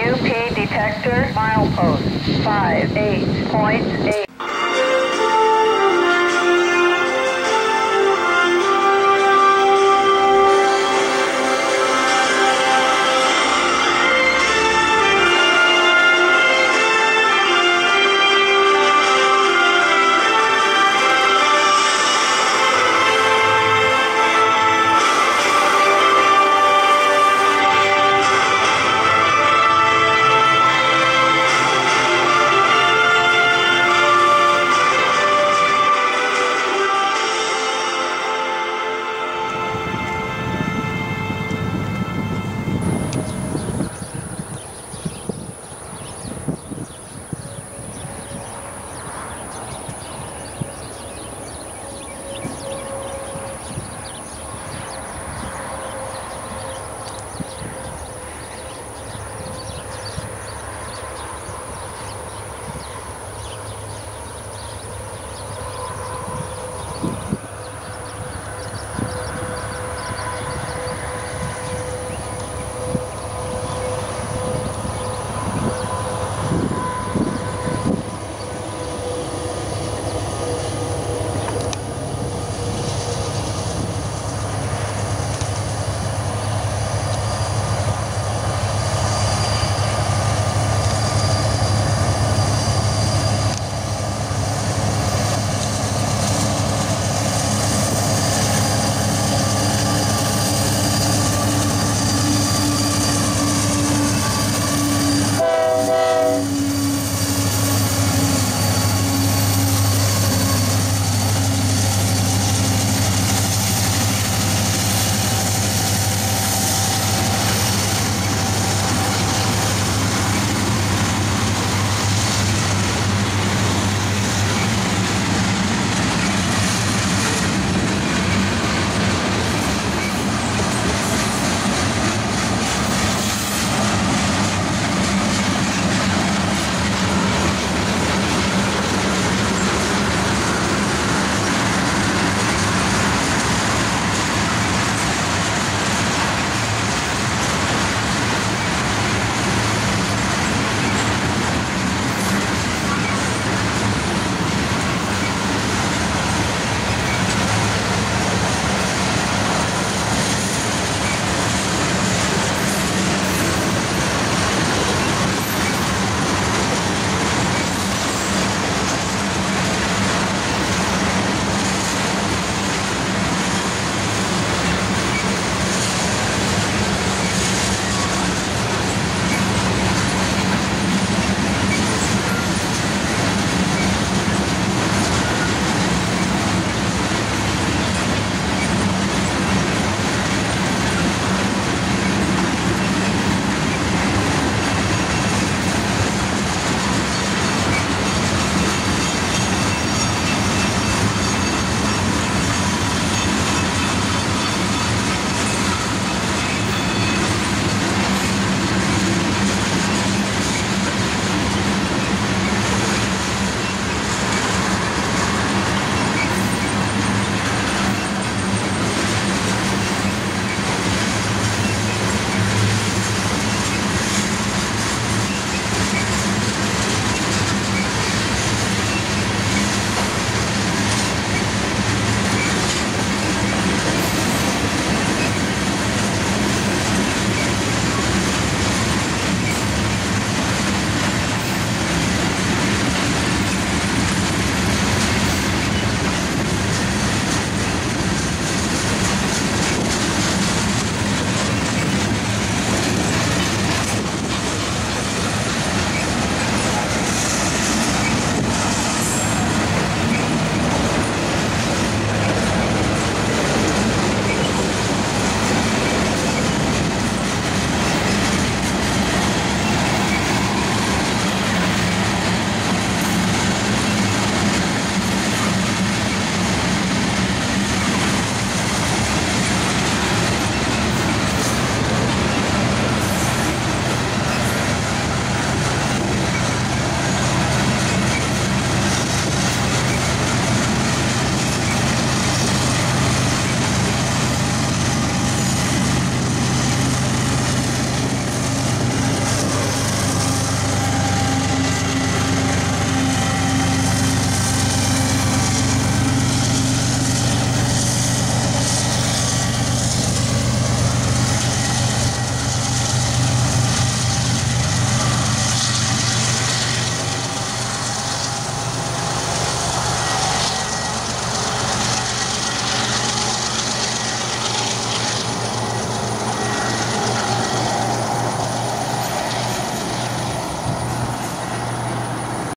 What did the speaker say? UP detector milepost 58.8.